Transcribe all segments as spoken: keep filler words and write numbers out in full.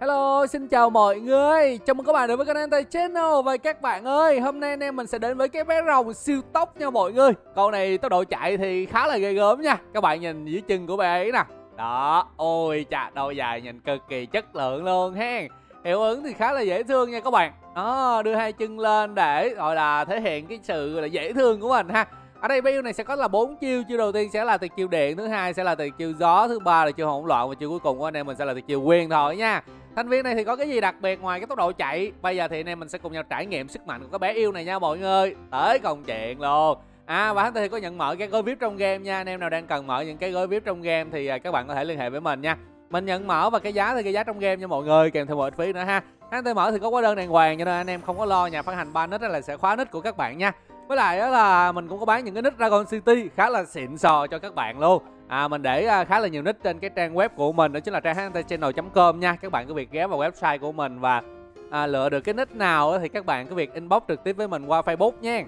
Hello, xin chào mọi người. Chào mừng các bạn đến với kênh hát en tê Channel. Và các bạn ơi, hôm nay anh em mình sẽ đến với cái bé rồng siêu tốc nha mọi người. Con này tốc độ chạy thì khá là ghê gớm nha. Các bạn nhìn dưới chân của bé ấy nè. Đó, ôi chà, đầu dài nhìn cực kỳ chất lượng luôn ha. Hiệu ứng thì khá là dễ thương nha các bạn. Đó, đưa hai chân lên để gọi là thể hiện cái sự là dễ thương của mình ha. Ở đây build này sẽ có là bốn chiêu. Chiêu đầu tiên sẽ là tuyệt chiêu điện, thứ hai sẽ là tuyệt chiêu gió, thứ ba là chiêu hỗn loạn và chiêu cuối cùng của anh em mình sẽ là tuyệt chiêu quyền thôi nha. Thành viên này thì có cái gì đặc biệt ngoài cái tốc độ chạy? Bây giờ thì anh em mình sẽ cùng nhau trải nghiệm sức mạnh của các bé yêu này nha mọi người. Tới công chuyện luôn. À, và hát tê thì có nhận mở cái gói vê i pê trong game nha. Anh em nào đang cần mở những cái gói vê i pê trong game thì các bạn có thể liên hệ với mình nha. Mình nhận mở và cái giá thì cái giá trong game nha mọi người, kèm theo một ít phí nữa ha. hát tê mở thì có hóa đơn đàng hoàng cho nên anh em không có lo nhà phát hành ban nick là sẽ khóa nick của các bạn nha. Với lại đó là mình cũng có bán những cái nick Dragon City khá là xịn sò cho các bạn luôn. À, mình để khá là nhiều nick trên cái trang web của mình, đó chính là trang hát en tê channel chấm com nha. Các bạn cứ việc ghé vào website của mình và à, lựa được cái nick nào thì các bạn cứ việc inbox trực tiếp với mình qua Facebook nha.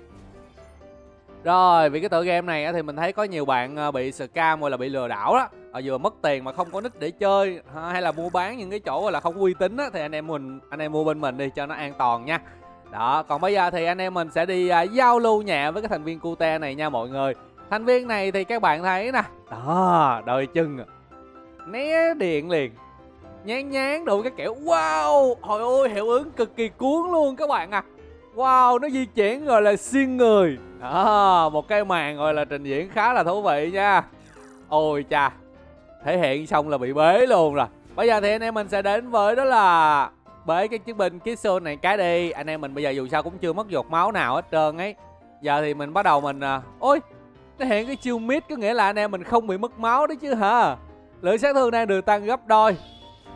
Rồi, vì cái tựa game này thì mình thấy có nhiều bạn bị scam hoặc là bị lừa đảo đó. À, vừa mất tiền mà không có nick để chơi hay là mua bán những cái chỗ là không uy tín đó, thì anh em mình anh em mua bên mình đi cho nó an toàn nha. Đó, còn bây giờ thì anh em mình sẽ đi à, giao lưu nhẹ với cái thành viên cute này nha mọi người. Thành viên này thì các bạn thấy nè. Đó, đôi chân né điện liền, nhán nhán đủ cái kiểu. Wow, hồi ôi hiệu ứng cực kỳ cuốn luôn các bạn à. Wow, nó di chuyển rồi là xuyên người. Đó, một cái màn rồi là trình diễn khá là thú vị nha. Ôi cha, thể hiện xong là bị bế luôn rồi. Bây giờ thì anh em mình sẽ đến với đó là bế cái chiến binh Kitsun này cái đi. Anh em mình bây giờ dù sao cũng chưa mất giọt máu nào hết trơn ấy. Giờ thì mình bắt đầu mình à... Ôi, nó hiện cái chiêu mid có nghĩa là anh em mình không bị mất máu đấy chứ hả. Lượng sát thương đang được tăng gấp đôi.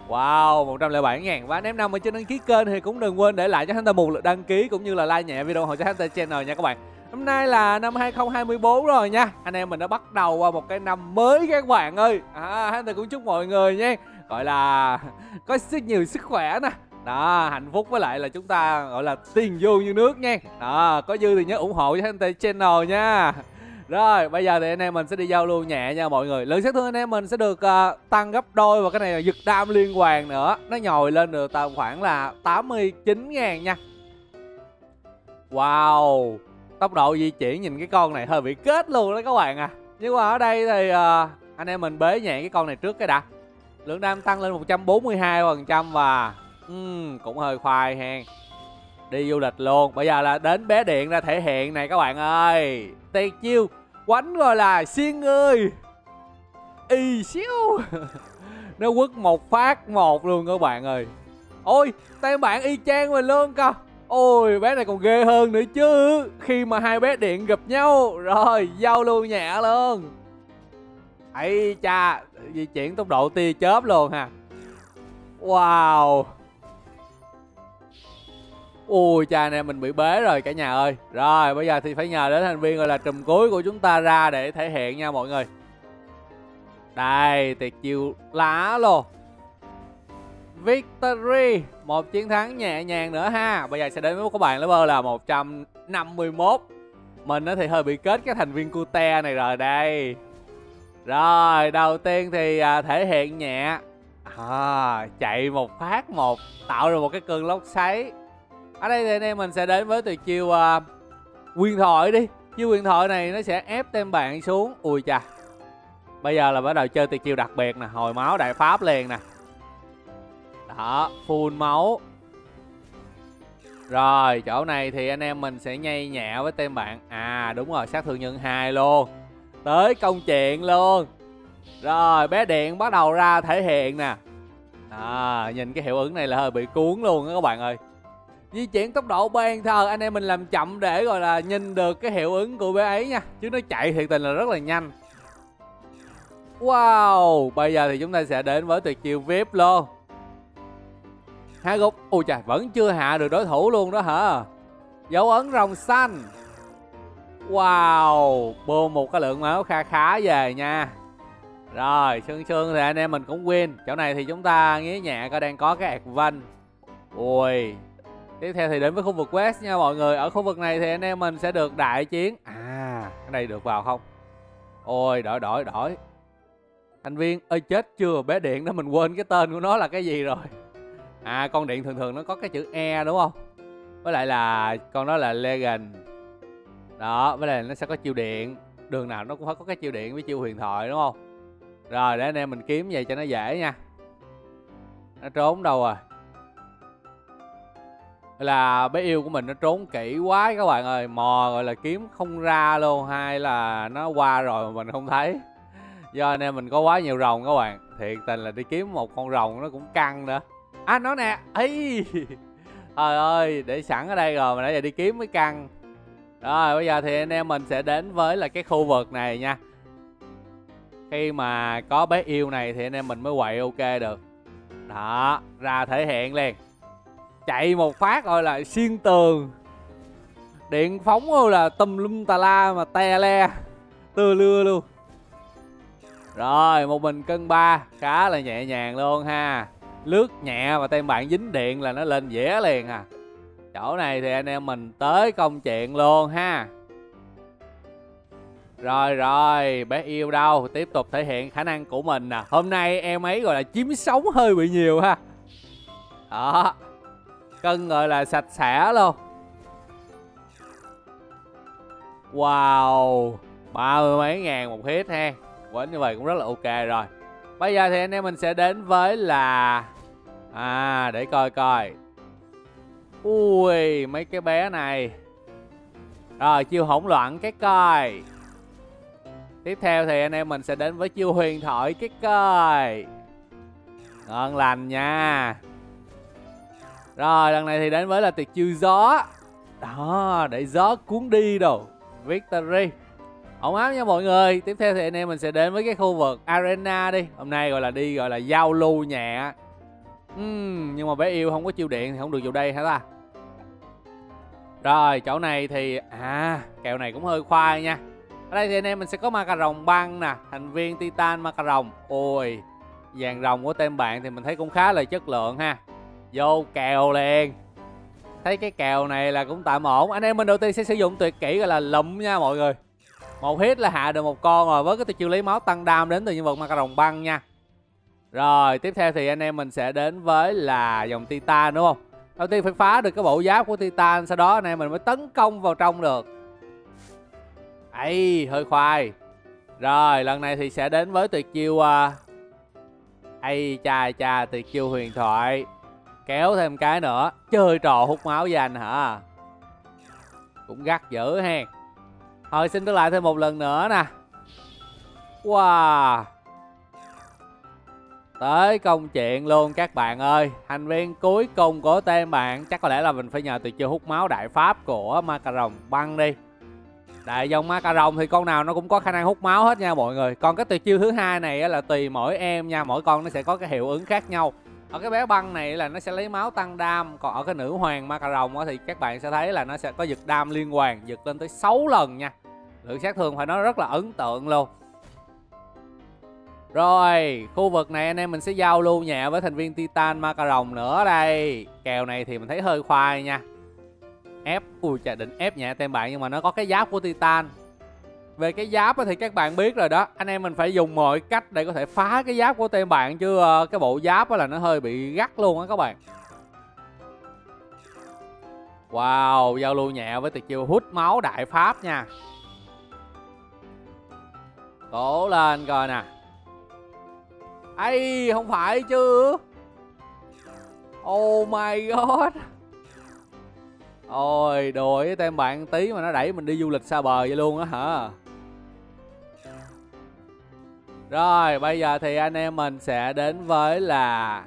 Wow, một trăm lẻ bảy ngàn. Và anh em nào mà chưa đăng ký kênh thì cũng đừng quên để lại cho chúng ta một lượt đăng ký cũng như là like nhẹ video hồi cho hát tê Channel nha các bạn. Hôm nay là năm hai không hai tư rồi nha. Anh em mình đã bắt đầu qua một cái năm mới các bạn ơi. À, hát tê cũng chúc mọi người nha, gọi là có rất nhiều sức khỏe nè. Đó, hạnh phúc với lại là chúng ta gọi là tiền vô như nước nha. Đó, có dư thì nhớ ủng hộ cho hát tê Channel nha. Rồi, bây giờ thì anh em mình sẽ đi giao lưu nhẹ nha mọi người. Lượng sát thương anh em mình sẽ được uh, tăng gấp đôi. Và cái này là giật đam liên hoàn nữa. Nó nhồi lên được tầm khoảng là tám mươi chín ngàn nha. Wow, tốc độ di chuyển nhìn cái con này hơi bị kết luôn đó các bạn à. Nhưng mà ở đây thì uh, anh em mình bế nhẹ cái con này trước cái đã. Lượng đam tăng lên một trăm bốn mươi hai phần trăm và uhm, cũng hơi khoai hen. Đi du lịch luôn. Bây giờ là đến bé điện ra thể hiện này các bạn ơi. Tiệt chiêu quánh rồi là xiên người. Y xíu. Nó quất một phát một luôn các bạn ơi. Ôi, tay bạn y chang mình luôn cơ. Ôi, bé này còn ghê hơn nữa chứ. Khi mà hai bé điện gặp nhau rồi giao lưu nhẹ luôn. Ây cha, di chuyển tốc độ tia chớp luôn ha. Wow. Ui cha, anh em mình bị bế rồi cả nhà ơi. Rồi bây giờ thì phải nhờ đến thành viên gọi là trùm cuối của chúng ta ra để thể hiện nha mọi người. Đây, tuyệt chiêu lá luôn. Victory. Một chiến thắng nhẹ nhàng nữa ha. Bây giờ sẽ đến với các bạn level là một trăm năm mươi mốt. Mình thì hơi bị kết cái thành viên cute này rồi đây. Rồi đầu tiên thì thể hiện nhẹ à, chạy một phát một, tạo ra một cái cơn lốc xoáy. Ở đây thì anh em mình sẽ đến với tuyệt chiêu uh, quyền thoại đi. Chiêu quyền thoại này nó sẽ ép tên bạn xuống. Ui chà. Bây giờ là bắt đầu chơi tuyệt chiêu đặc biệt nè. Hồi máu đại pháp liền nè. Đó, full máu. Rồi, chỗ này thì anh em mình sẽ nhây nhẹ với tên bạn. À, đúng rồi, sát thương nhân hai luôn. Tới công chuyện luôn. Rồi, bé điện bắt đầu ra thể hiện nè. À, nhìn cái hiệu ứng này là hơi bị cuốn luôn đó các bạn ơi. Di chuyển tốc độ ban thờ anh em mình làm chậm để gọi là nhìn được cái hiệu ứng của bé ấy nha. Chứ nó chạy thiệt tình là rất là nhanh. Wow, bây giờ thì chúng ta sẽ đến với tuyệt chiêu vê i pê luôn. Há gục, ui trời, vẫn chưa hạ được đối thủ luôn đó hả. Dấu ấn rồng xanh. Wow, bơm một cái lượng máu kha khá về nha. Rồi, sương sương thì anh em mình cũng win. Chỗ này thì chúng ta nghĩ nhẹ coi đang có cái Advent. Ui. Tiếp theo thì đến với khu vực West nha mọi người. Ở khu vực này thì anh em mình sẽ được đại chiến. À, cái này được vào không? Ôi, đổi đổi đổi. Thành viên, ơi chết chưa, bé điện đó mình quên cái tên của nó là cái gì rồi. À, con điện thường thường nó có cái chữ E đúng không? Với lại là con đó là Legend. Đó, với lại nó sẽ có chiêu điện. Đường nào nó cũng phải có cái chiêu điện với chiêu huyền thoại đúng không? Rồi, để anh em mình kiếm vậy cho nó dễ nha. Nó trốn đâu rồi? Là bé yêu của mình nó trốn kỹ quá các bạn ơi. Mò gọi là kiếm không ra luôn. Hay là nó qua rồi mà mình không thấy. Do anh em mình có quá nhiều rồng các bạn. Thiệt tình là đi kiếm một con rồng nó cũng căng nữa. À nó nè. Ê trời ơi, để sẵn ở đây rồi mà nãy giờ đi kiếm mới căng. Rồi bây giờ thì anh em mình sẽ đến với là cái khu vực này nha. Khi mà có bé yêu này thì anh em mình mới quậy ok được. Đó, ra thể hiện liền. Chạy một phát rồi là xuyên tường. Điện phóng rồi là tùm lum tà la mà te le. Tưa lưa luôn. Rồi một mình cân ba. Khá là nhẹ nhàng luôn ha. Lướt nhẹ mà tên bạn dính điện là nó lên dễ liền à. Chỗ này thì anh em mình tới công chuyện luôn ha. Rồi rồi, bé yêu đâu? Tiếp tục thể hiện khả năng của mình nè. Hôm nay em ấy gọi là chiếm sống hơi bị nhiều ha. Đó, cân gọi là sạch sẽ luôn. Wow, ba mươi mấy ngàn một hit ha. Quên như vậy cũng rất là ok rồi. Bây giờ thì anh em mình sẽ đến với là à, để coi coi. Ui, mấy cái bé này. Rồi, chiêu hỗn loạn cái coi. Tiếp theo thì anh em mình sẽ đến với chiêu huyền thoại cái coi. Ngon lành nha. Rồi, lần này thì đến với là tuyệt chiêu gió. Đó, để gió cuốn đi đồ. Victory. Ổn áp nha mọi người. Tiếp theo thì anh em mình sẽ đến với cái khu vực Arena đi. Hôm nay gọi là đi gọi là giao lưu nhẹ. uhm, Nhưng mà bé yêu không có chiêu điện thì không được vào đây hả ta. Rồi chỗ này thì à, kèo này cũng hơi khoai nha. Ở đây thì anh em mình sẽ có ma cà rồng băng nè. Thành viên Titan ma cà rồng. Ôi, vàng rồng của tên bạn thì mình thấy cũng khá là chất lượng ha. Vô kèo liền. Thấy cái kèo này là cũng tạm ổn. Anh em mình đầu tiên sẽ sử dụng tuyệt kỹ gọi là lụm nha mọi người. Một hit là hạ được một con rồi. Với cái chiêu lấy máu tăng đam đến từ nhân vật ma cà rồng băng nha. Rồi tiếp theo thì anh em mình sẽ đến với là dòng Titan đúng không? Đầu tiên phải phá được cái bộ giáp của Titan. Sau đó anh em mình mới tấn công vào trong được. Ây, hơi khoai. Rồi lần này thì sẽ đến với tuyệt chiêu Ây cha cha, tuyệt chiêu huyền thoại. Kéo thêm cái nữa. Chơi trò hút máu với anh hả? Cũng gắt dữ ha. Thôi xin trở lại thêm một lần nữa nè. Wow, tới công chuyện luôn các bạn ơi. Thành viên cuối cùng của tên bạn. Chắc có lẽ là mình phải nhờ tuyệt chiêu hút máu đại pháp của ma cà rồng băng đi. Đại dòng ma cà rồng thì con nào nó cũng có khả năng hút máu hết nha mọi người. Còn cái tuyệt chiêu thứ hai này là tùy mỗi em nha. Mỗi con nó sẽ có cái hiệu ứng khác nhau. Ở cái bé băng này là nó sẽ lấy máu tăng đam. Còn ở cái nữ hoàng ma cà rồng thì các bạn sẽ thấy là nó sẽ có giật đam liên hoàn. Giật lên tới sáu lần nha. Lượng sát thương phải nói rất là ấn tượng luôn. Rồi khu vực này anh em mình sẽ giao lưu nhẹ với thành viên Titan ma cà rồng nữa đây. Kèo này thì mình thấy hơi khoai nha. Ép, ui trời, định ép nhẹ tên bạn nhưng mà nó có cái giáp của Titan. Về cái giáp thì các bạn biết rồi đó. Anh em mình phải dùng mọi cách để có thể phá cái giáp của tên bạn. Chứ cái bộ giáp là nó hơi bị gắt luôn á các bạn. Wow, giao lưu nhẹ với tuyệt chiêu hút máu đại pháp nha. Cố lên coi nè. Ây, không phải chứ. Oh my god. Ôi, đùa với tên bạn tí mà nó đẩy mình đi du lịch xa bờ vậy luôn á hả. Rồi, bây giờ thì anh em mình sẽ đến với là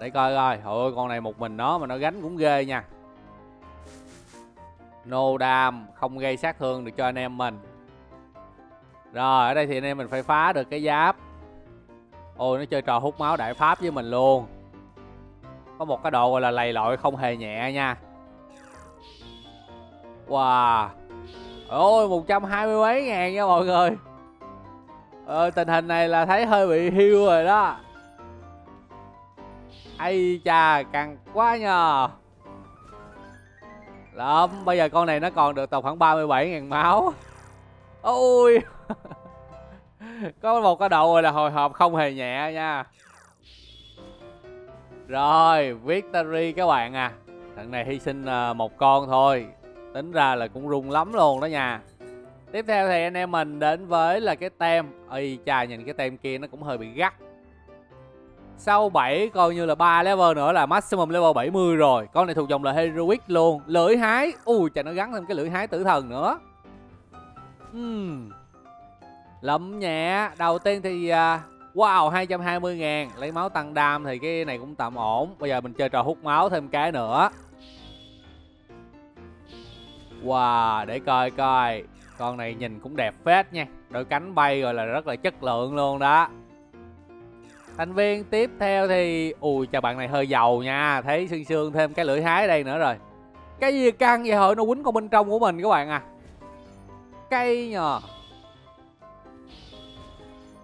để coi coi. Ôi, con này một mình nó mà nó gánh cũng ghê nha. No dam, không gây sát thương được cho anh em mình. Rồi, ở đây thì anh em mình phải phá được cái giáp. Ôi, nó chơi trò hút máu đại pháp với mình luôn. Có một cái độ gọi là lầy lội không hề nhẹ nha. Wow. Ôi, một trăm hai mươi mấy ngàn nha mọi người. Ờ, tình hình này là thấy hơi bị hiu rồi đó. Ây cha, căng quá nhờ. Lắm, bây giờ con này nó còn được tầm khoảng ba mươi bảy ngàn máu. Ôi. Có một cái độ gọi là hồi hộp không hề nhẹ nha. Rồi, Victory các bạn à. Thằng này hy sinh một con thôi. Tính ra là cũng rung lắm luôn đó nha. Tiếp theo thì anh em mình đến với là cái tem. Ây chà, nhìn cái tem kia nó cũng hơi bị gắt. Sau bảy coi như là ba level nữa là maximum level bảy mươi rồi. Con này thuộc dòng là Heroic luôn. Lưỡi hái. Ui chà, nó gắn thêm cái lưỡi hái tử thần nữa. uhm. Lậm nhẹ. Đầu tiên thì wow, hai trăm hai mươi ngàn. Lấy máu tăng đam thì cái này cũng tạm ổn. Bây giờ mình chơi trò hút máu thêm cái nữa. Wow, để coi coi. Con này nhìn cũng đẹp phết nha. Đôi cánh bay rồi là rất là chất lượng luôn đó. Thành viên tiếp theo thì... Ui chà, bạn này hơi giàu nha. Thấy xương xương thêm cái lưỡi hái đây nữa rồi. Cái gì căng vậy hỡi, nó quýnh con bên trong của mình các bạn à. Cây nhờ.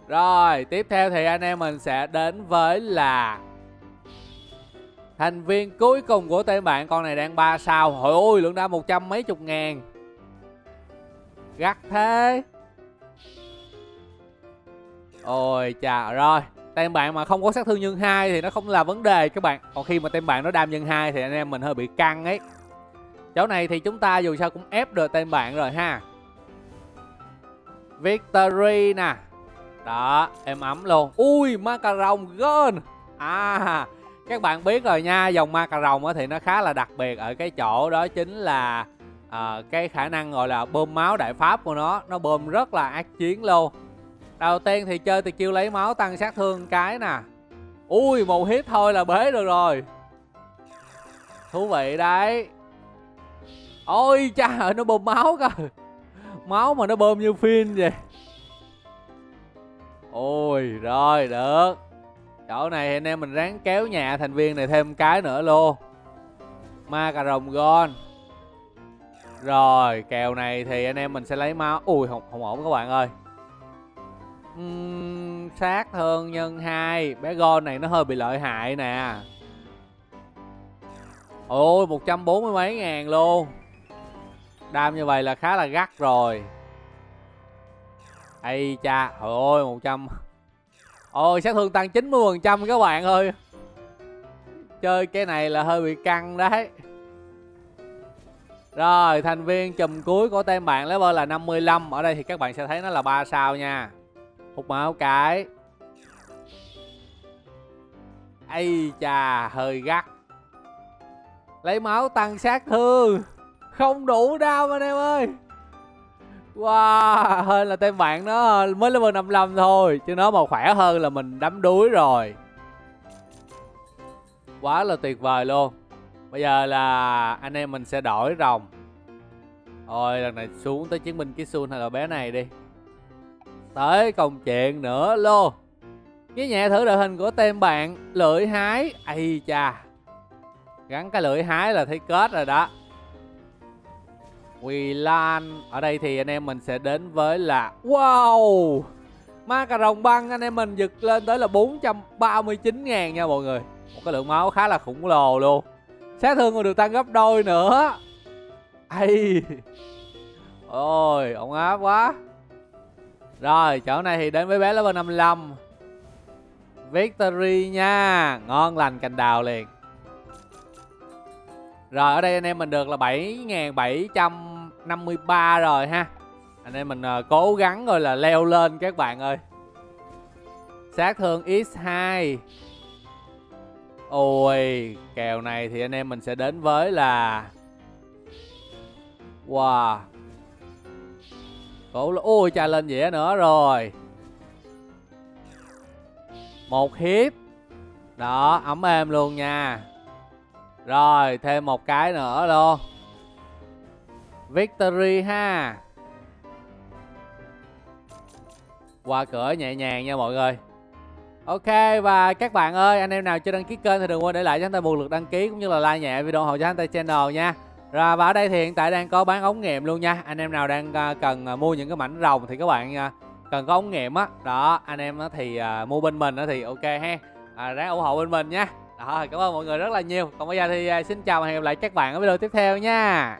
Rồi, tiếp theo thì anh em mình sẽ đến với là thành viên cuối cùng của tên bạn. Con này đang ba sao. Hồi ôi, lượng đã một trăm mấy chục ngàn. Gắt thế. Ôi chà, rồi. Tên bạn mà không có sát thương nhân hai thì nó không là vấn đề các bạn. Còn khi mà tên bạn nó đam nhân hai thì anh em mình hơi bị căng ấy. Chỗ này thì chúng ta dù sao cũng ép được tên bạn rồi ha. Victory nè. Đó, em ấm luôn. Ui, macaron gold. À, các bạn biết rồi nha. Dòng macaron thì nó khá là đặc biệt ở cái chỗ đó chính là à, cái khả năng gọi là bơm máu đại pháp của nó. Nó bơm rất là ác chiến luôn. Đầu tiên thì chơi từ chiêu lấy máu tăng sát thương cái nè. Ui, một hit thôi là bế được rồi. Thú vị đấy. Ôi cha ơi, nó bơm máu cơ. Máu mà nó bơm như phim vậy. Ôi, rồi, được. Chỗ này thì anh em mình ráng kéo nhà thành viên này thêm cái nữa luôn. Macaron Gold. Rồi, kèo này thì anh em mình sẽ lấy máu. Ui, không, không ổn các bạn ơi. Uhm, sát thương nhân hai. Bé Gold này nó hơi bị lợi hại nè. Ôi, một trăm bốn mươi mấy ngàn luôn. Đam như vậy là khá là gắt rồi. Ây cha, ôi một trăm. Ôi, sát thương tăng chín mươi phần trăm các bạn ơi. Chơi cái này là hơi bị căng đấy. Rồi, thành viên chùm cuối của tên bạn level là năm mươi lăm. Ở đây thì các bạn sẽ thấy nó là ba sao nha. Hút máu cái. Ây chà, hơi gắt. Lấy máu tăng sát thương. Không đủ đau anh em ơi. Wow, hơn là tên bạn nó mới level năm mươi lăm thôi. Chứ nó mà khỏe hơn là mình đắm đuối rồi. Quá là tuyệt vời luôn. Bây giờ là anh em mình sẽ đổi rồng. Ôi, lần này xuống tới chiến binh Kisun hay là bé này đi. Tới công chuyện nữa luôn. Với nhẹ thử đội hình của tên bạn. Lưỡi hái. Ây chà. Gắn cái lưỡi hái là thấy kết rồi đó. Quỳ Lan. Ở đây thì anh em mình sẽ đến với là wow, macaron băng anh em mình giật lên tới là bốn trăm ba mươi chín ngàn nha mọi người. Một cái lượng máu khá là khủng lồ luôn. Sát thương còn được tăng gấp đôi nữa. Ây, ôi, ổn áp quá. Rồi, chỗ này thì đến với bé level năm mươi lăm. Victory nha. Ngon lành cành đào liền. Rồi, ở đây anh em mình được là bảy nghìn bảy trăm năm mươi ba rồi ha. Anh em mình uh, cố gắng rồi là leo lên các bạn ơi. Sát thương nhân hai. Ôi, kèo này thì anh em mình sẽ đến với là wow. Cổ... Ôi, trà lên dĩa nữa rồi. Một hiếp. Đó, ấm êm luôn nha. Rồi, thêm một cái nữa luôn. Victory ha. Qua cửa nhẹ nhàng nha mọi người. Ok, và các bạn ơi, anh em nào chưa đăng ký kênh thì đừng quên để lại cho chúng ta một lượt đăng ký cũng như là like nhẹ video ủng hộ cho hát en tê Channel nha. Rồi, và ở đây thì hiện tại đang có bán ống nghiệm luôn nha. Anh em nào đang cần mua những cái mảnh rồng thì các bạn cần có ống nghiệm á. Đó, anh em thì mua bên mình thì ok ha. À, ráng ủng hộ bên mình nha. Rồi, cảm ơn mọi người rất là nhiều. Còn bây giờ thì xin chào và hẹn gặp lại các bạn ở video tiếp theo nha.